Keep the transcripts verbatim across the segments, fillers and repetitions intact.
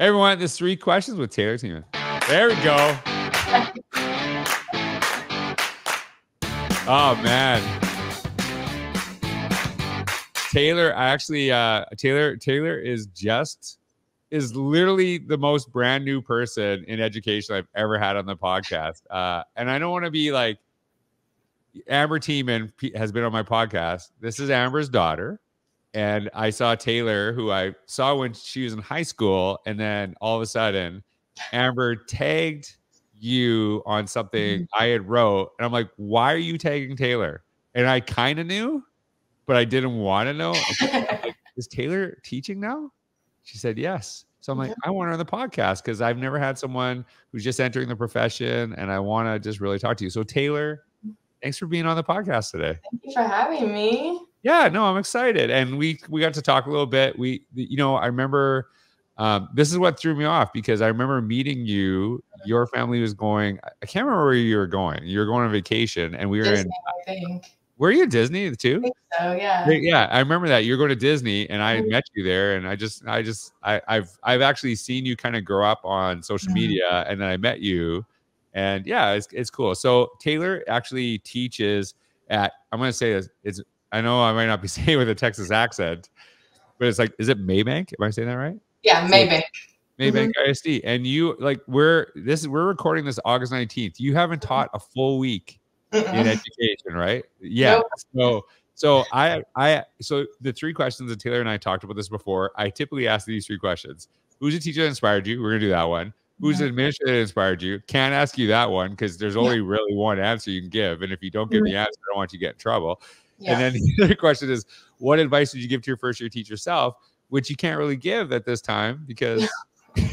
Everyone, there's three questions with Taylor Teamann. There we go. Oh, man. Taylor, I actually, uh, Taylor, Taylor is just, is literally the most brand new person in education I've ever had on the podcast. Uh, and I don't want to be like, Amber Teamann has been on my podcast. This is Amber's daughter. And I saw Taylor, who I saw when she was in high school. And then all of a sudden, Amber tagged you on something I had wrote. And I'm like, why are you tagging Taylor? And I kind of knew, but I didn't want to know. Like, is Taylor teaching now? She said, yes. So I'm like, I want her on the podcast because I've never had someone who's just entering the profession. And I want to just really talk to you. So Taylor, thanks for being on the podcast today. Thank you for having me. Yeah, no, I'm excited. And we we got to talk a little bit. We, you know, I remember um, this is what threw me off because I remember meeting you. Your family was going, I can't remember where you were going. You were going on vacation and we were Disney, in, I think. Were you at Disney too? I think so, yeah. Yeah, I remember that. You were going to Disney and I met you there. And I just, I just, I, I've, I've actually seen you kind of grow up on social media and then I met you. And yeah, it's, it's cool. So Taylor actually teaches at, I'm going to say this, it's, I know I might not be saying it with a Texas accent, but it's like, is it Mabank? Am I saying that right? Yeah, Mabank. Mabank mm-hmm. I S D. And you like, we're, this is, we're recording this August nineteenth. You haven't taught a full week mm-hmm. in education, right? Yeah. Nope. So, so I, I, so the three questions that Taylor and I talked about this before, I typically ask these three questions. Who's a teacher that inspired you? We're going to do that one. Who's an administrator that inspired you? Can't ask you that one because there's only yeah. really one answer you can give. And if you don't give mm-hmm. the answer, I don't want you to get in trouble. Yeah. And then the other question is, what advice did you give to your first year teacher self, which you can't really give at this time because yeah.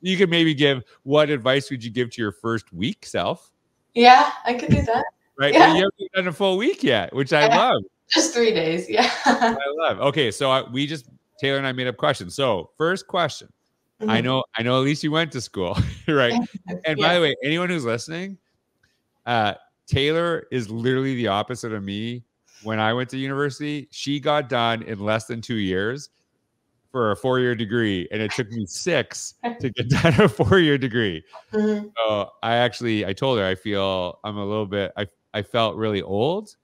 you could maybe give what advice would you give to your first week self? Yeah, I could do that. Right? Yeah. But you haven't done a full week yet, which I yeah. love. Just three days. Yeah. I love. Okay. So I, we just, Taylor and I made up questions. So first question. Mm-hmm. I know, I know at least you went to school, right? And yeah. by the way, anyone who's listening, uh, Taylor is literally the opposite of me. When I went to university, she got done in less than two years for a four-year degree. And it took me six to get done a four-year degree. Mm-hmm. So I actually, I told her, I feel I'm a little bit, I, I felt really old,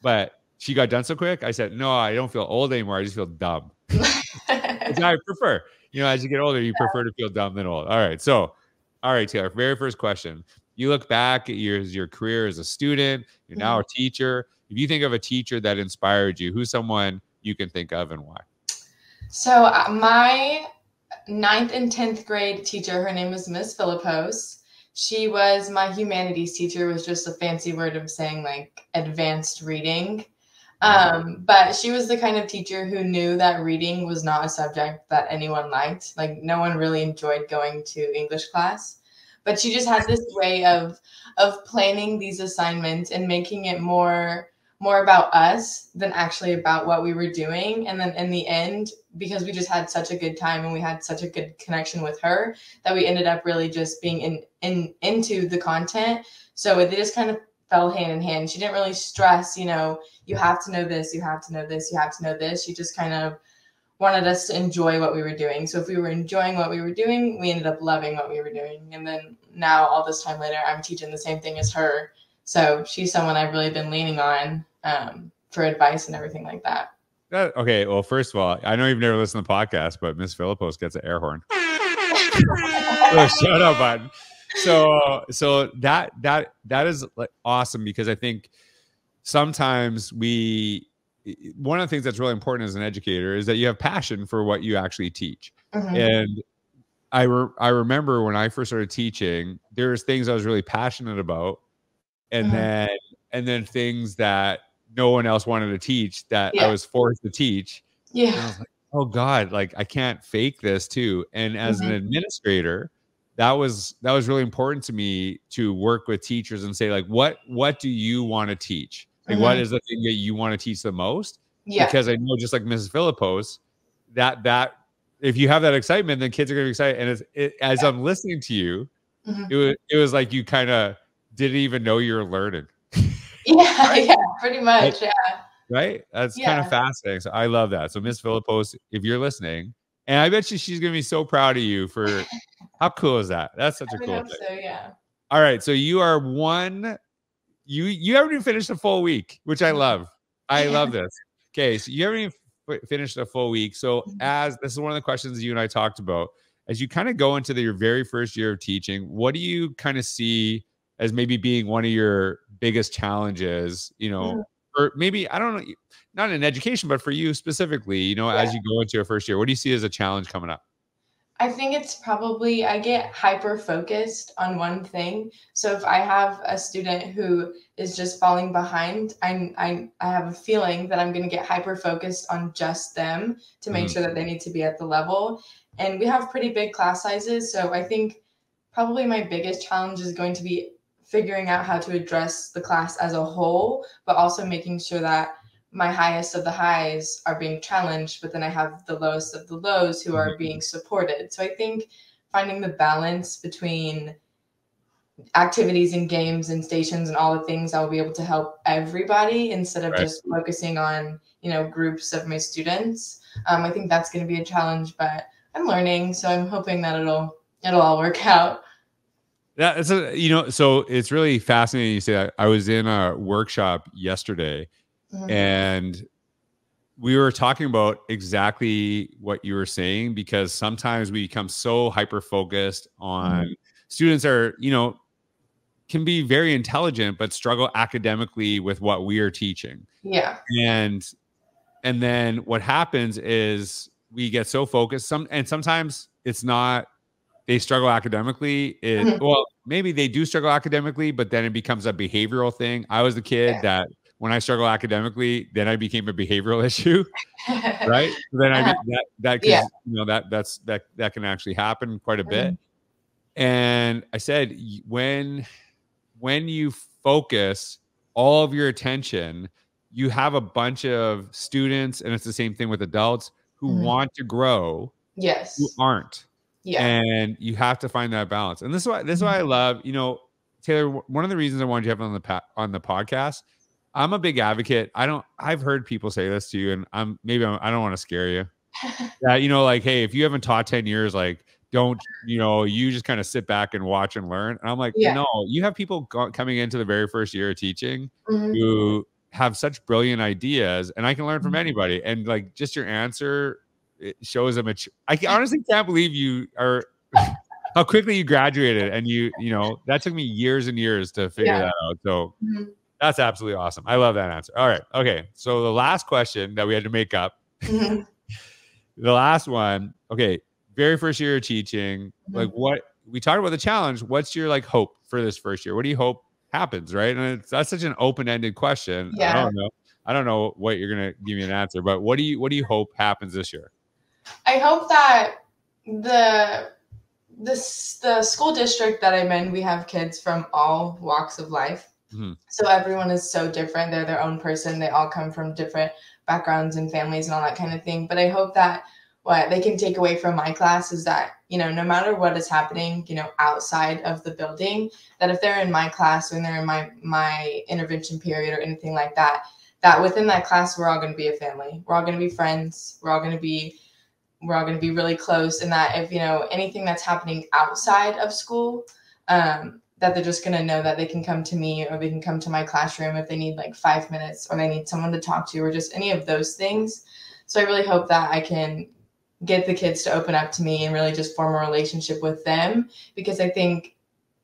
but she got done so quick. I said, no, I don't feel old anymore. I just feel dumb. Which I prefer. You know, as you get older, you yeah. prefer to feel dumb than old. All right. So, all right, Taylor, very first question. You look back at your, your career as a student. You're now mm-hmm. a teacher. If you think of a teacher that inspired you, who's someone you can think of and why? So uh, my ninth and tenth grade teacher, her name was Miss Philippos. She was my humanities teacher, was just a fancy word of saying like advanced reading. Um, but she was the kind of teacher who knew that reading was not a subject that anyone liked. Like no one really enjoyed going to English class, but she just had this way of, of planning these assignments and making it more, more about us than actually about what we were doing. And then in the end, because we just had such a good time and we had such a good connection with her that we ended up really just being in, in, into the content. So it just kind of fell hand in hand. She didn't really stress, you know, you have to know this, you have to know this, you have to know this. She just kind of wanted us to enjoy what we were doing. So if we were enjoying what we were doing, we ended up loving what we were doing. And then now all this time later, I'm teaching the same thing as her. So she's someone I've really been leaning on um, for advice and everything like that. Uh, okay. Well, first of all, I know you've never listened to the podcast, but Miss Philippos gets an air horn. Oh, shut up, button. So, so that, that, that is like awesome because I think sometimes we, one of the things that's really important as an educator is that you have passion for what you actually teach. Mm-hmm. And I, re I remember when I first started teaching, there was things I was really passionate about and mm-hmm. then, and then things that no one else wanted to teach that yeah. I was forced to teach. Yeah. And I was like, oh God, like I can't fake this too. And as mm-hmm. an administrator, that was, that was really important to me to work with teachers and say like, what, what do you want to teach? Like, mm-hmm. what is the thing that you want to teach the most? Yeah. Because I know just like Missus Philippos, that, that if you have that excitement, then kids are going to be excited. And it's, it, as yeah. I'm listening to you, mm-hmm. it was, it was like, you kind of didn't even know you were learning. Yeah. Right? Yeah. Pretty much. Like, yeah. Right. That's yeah. kind of fascinating. So I love that. So Miss Philippos, if you're listening And I bet you she's going to be so proud of you for how cool is that? That's such I a cool thing. So, yeah. All right. So you are one. You you haven't even finished a full week, which I love. I love this. Okay. So you haven't even finished a full week. So as this is one of the questions you and I talked about, as you kind of go into the, your very first year of teaching, what do you kind of see as maybe being one of your biggest challenges, you know, mm-hmm. or maybe, I don't know, not in education, but for you specifically, you know, yeah. as you go into your first year, what do you see as a challenge coming up? I think it's probably, I get hyper-focused on one thing. So if I have a student who is just falling behind, I, I, I have a feeling that I'm going to get hyper-focused on just them to make mm-hmm. sure that they need to be at the level. And we have pretty big class sizes. So I think probably my biggest challenge is going to be figuring out how to address the class as a whole, but also making sure that my highest of the highs are being challenged, but then I have the lowest of the lows who are being supported. So I think finding the balance between activities and games and stations and all the things I'll be able to help everybody instead of right. just focusing on, you know, groups of my students. Um, I think that's going to be a challenge, but I'm learning. So I'm hoping that it'll, it'll all work out. Yeah, it's a, you know, so it's really fascinating you say that. I was in a workshop yesterday mm-hmm. and we were talking about exactly what you were saying, because sometimes we become so hyper-focused on mm-hmm. students are, you know, can be very intelligent, but struggle academically with what we are teaching. Yeah. And, and then what happens is we get so focused some, and sometimes it's not, they struggle academically. It, mm-hmm. Well, maybe they do struggle academically, but then it becomes a behavioral thing. I was the kid yeah. that when I struggle academically, then I became a behavioral issue, right? Then I that that can, yeah. you know that that's that that can actually happen quite a mm-hmm. bit. And I said when when you focus all of your attention, you have a bunch of students, and it's the same thing with adults who mm-hmm. want to grow, yes, who aren't. Yeah. And you have to find that balance. And this is why, this is why I love, you know, Taylor, one of the reasons I wanted you to have on the on the podcast, I'm a big advocate. I don't, I've heard people say this to you, and I'm maybe I'm, I don't want to scare you. Yeah, you know, like, hey, if you haven't taught ten years, like, don't, you know, you just kind of sit back and watch and learn. And I'm like, yeah. no, you have people go, coming into the very first year of teaching mm-hmm. who have such brilliant ideas, and I can learn mm-hmm. from anybody. And like, just your answer, it shows a mature. I honestly can't believe you are how quickly you graduated, and you you know that took me years and years to figure yeah. that out. So mm-hmm. that's absolutely awesome. I love that answer. All right, okay. So the last question that we had to make up, mm-hmm. the last one. Okay, very first year of teaching. Mm-hmm. Like what we talked about the challenge. What's your like hope for this first year? What do you hope happens? Right, and it's, that's such an open-ended question. Yeah. I don't know. I don't know what you're gonna give me an answer, but what do you what do you hope happens this year? I hope that the, the the school district that I'm in, we have kids from all walks of life. Mm-hmm. So everyone is so different. They're their own person. They all come from different backgrounds and families and all that kind of thing. But I hope that what they can take away from my class is that, you know, no matter what is happening, you know, outside of the building, that if they're in my class, when they're in my, my intervention period or anything like that, that within that class, we're all going to be a family. We're all going to be friends. We're all going to be we're all going to be really close, and that if, you know, anything that's happening outside of school, um, that they're just going to know that they can come to me, or they can come to my classroom if they need like five minutes or they need someone to talk to, or just any of those things. So I really hope that I can get the kids to open up to me and really just form a relationship with them, because I think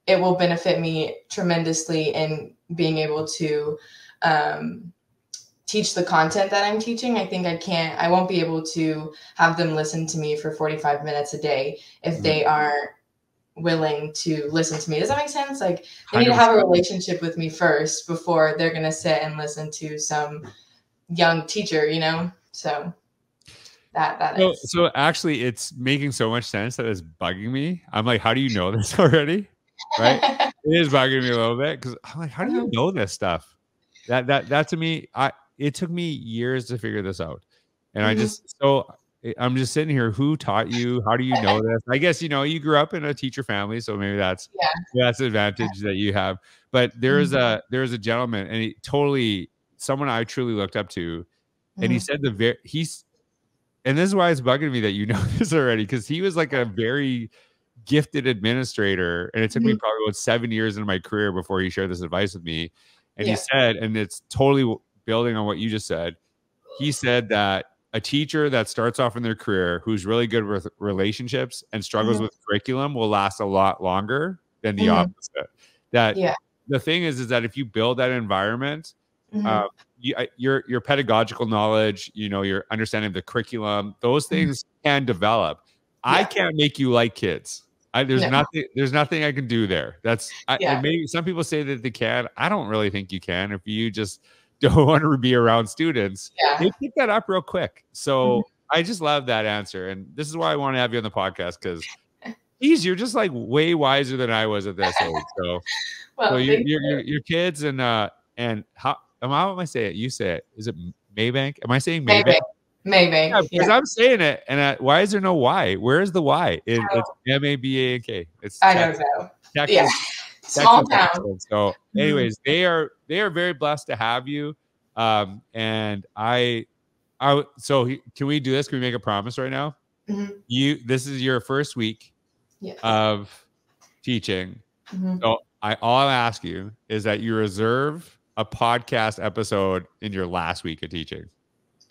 it will benefit me tremendously in being able to, um, teach the content that I'm teaching. I think I can't, I won't be able to have them listen to me for forty-five minutes a day if mm-hmm. they aren't willing to listen to me. Does that make sense? Like they need to have a relationship with me first before they're going to sit and listen to some young teacher, you know? So that, that so, is. So actually it's making so much sense that it's bugging me. I'm like, how do you know this already? Right? It is bugging me a little bit, because I'm like, how do you know this stuff? That, that, that to me, I, it took me years to figure this out. And mm-hmm. I just, so I'm just sitting here, who taught you? How do you know this? I guess, you know, you grew up in a teacher family, so maybe that's, yeah. that's an advantage yeah. that you have. But there is mm-hmm. a, there is a gentleman, and he totally, someone I truly looked up to. And mm-hmm. he said the very, he's, And this is why it's bugging me that you know this already, because he was like a very gifted administrator. And it took mm-hmm. me probably about seven years into my career before he shared this advice with me. And yeah. he said, and it's totally building on what you just said, he said that a teacher that starts off in their career who's really good with relationships and struggles mm-hmm. with curriculum will last a lot longer than the mm-hmm. opposite. That yeah. the thing is, is that if you build that environment, mm-hmm. uh, you, your your pedagogical knowledge, you know, your understanding of the curriculum, those things mm-hmm. can develop. Yeah. I can't make you like kids. I, there's no. nothing. There's nothing I can do there. That's I, yeah. maybe some people say that they can. I don't really think you can if you just don't want to be around students. Yeah. They pick that up real quick. So mm-hmm. I just love that answer, and this is why I want to have you on the podcast, because geez, you're just like way wiser than I was at this age. So, well, so your your your kids and uh and how how am I saying it? You say it. Is it Mabank? Am I saying Mabank? Mabank. Maybe. Yeah, because yeah. I'm saying it, and I, why is there no Y? Where is the Y? It, oh. It's M A B A N K. It's I Texas, don't know. Texas, yeah, Texas, small town. Texas. So, anyways, they are they are very blessed to have you. Um, and I, I so he, can we do this? Can we make a promise right now? Mm-hmm. You, this is your first week yeah. of teaching. Mm-hmm. So, I all I ask you is that you reserve a podcast episode in your last week of teaching.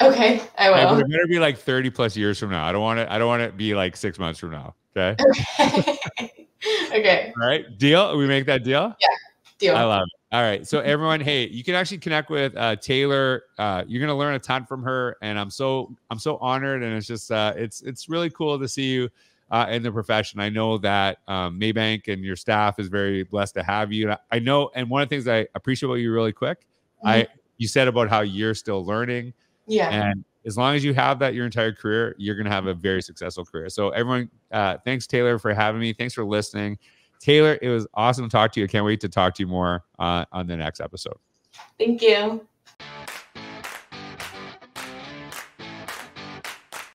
Okay, I will. Yeah, but it better be like thirty plus years from now. I don't want it. I don't want it to be like six months from now. Okay. Okay. Okay. All right. Deal. We make that deal. Yeah. Deal. I love it. All right. So everyone, hey, you can actually connect with uh, Taylor. Uh, you're gonna learn a ton from her, and I'm so I'm so honored, and it's just uh, it's it's really cool to see you uh, in the profession. I know that um, Mabank and your staff is very blessed to have you. And I, I know, and one of the things I appreciate about you really quick, mm-hmm. I you said about how you're still learning. Yeah. And as long as you have that your entire career, you're going to have a very successful career. So everyone, uh, thanks, Taylor, for having me. Thanks for listening. Taylor, it was awesome to talk to you. I can't wait to talk to you more uh, on the next episode. Thank you.